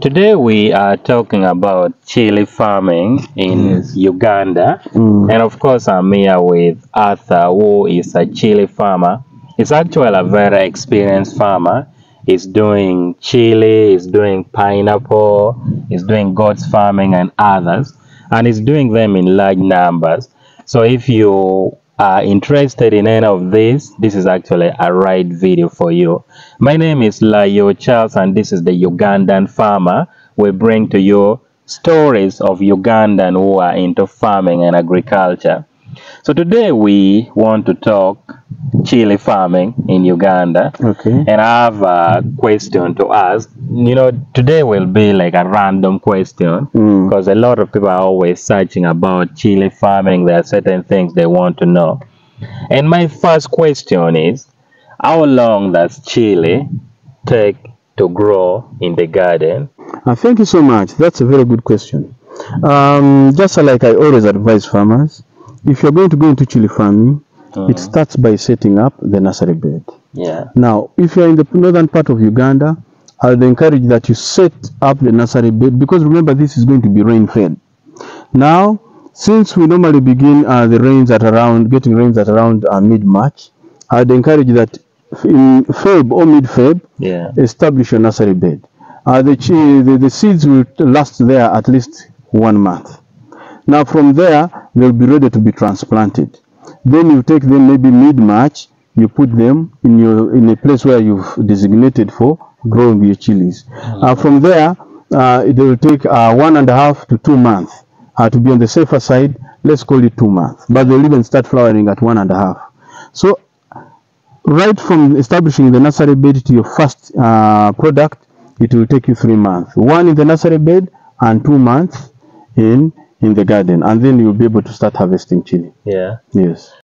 Today we are talking about chili farming in Uganda. And of course I'm here with Arthur, who is a chili farmer. He's actually a very experienced farmer. He's doing chili, he's doing pineapple, he's doing goats farming and others. And he's doing them in large numbers. So if you are interested in any of this, this is actually a right video for you. My name is Layo Charles and this is the Ugandan Farmer. We bring to you stories of Ugandan who are into farming and agriculture. So today we want to talk chili farming in Uganda. Okay. And I have a question to ask. You know, today will be like a random question because a lot of people are always searching about chili farming. There are certain things they want to know. And my first question is, how long does chili take to grow in the garden? Thank you so much. That's a very good question. Just like I always advise farmers, if you're going to go into chili farming, it starts by setting up the nursery bed. Yeah. Now, if you're in the northern part of Uganda, I would encourage that you set up the nursery bed, because remember, this is going to be rain-fed. Now, since we normally begin getting rains at around mid-March, I would encourage that in Feb or mid-Feb, establish your nursery bed. The seeds will last there at least 1 month. Now, from there, they'll be ready to be transplanted. Then you take them maybe mid-March, you put them in a place where you've designated for growing your chilies. From there, it will take 1.5 to 2 months. To be on the safer side, let's call it 2 months. But they'll even start flowering at 1.5. So, right from establishing the nursery bed to your first product, it will take you 3 months. 1 in the nursery bed and 2 months in the garden, and then you'll be able to start harvesting chili. Yeah. Yes.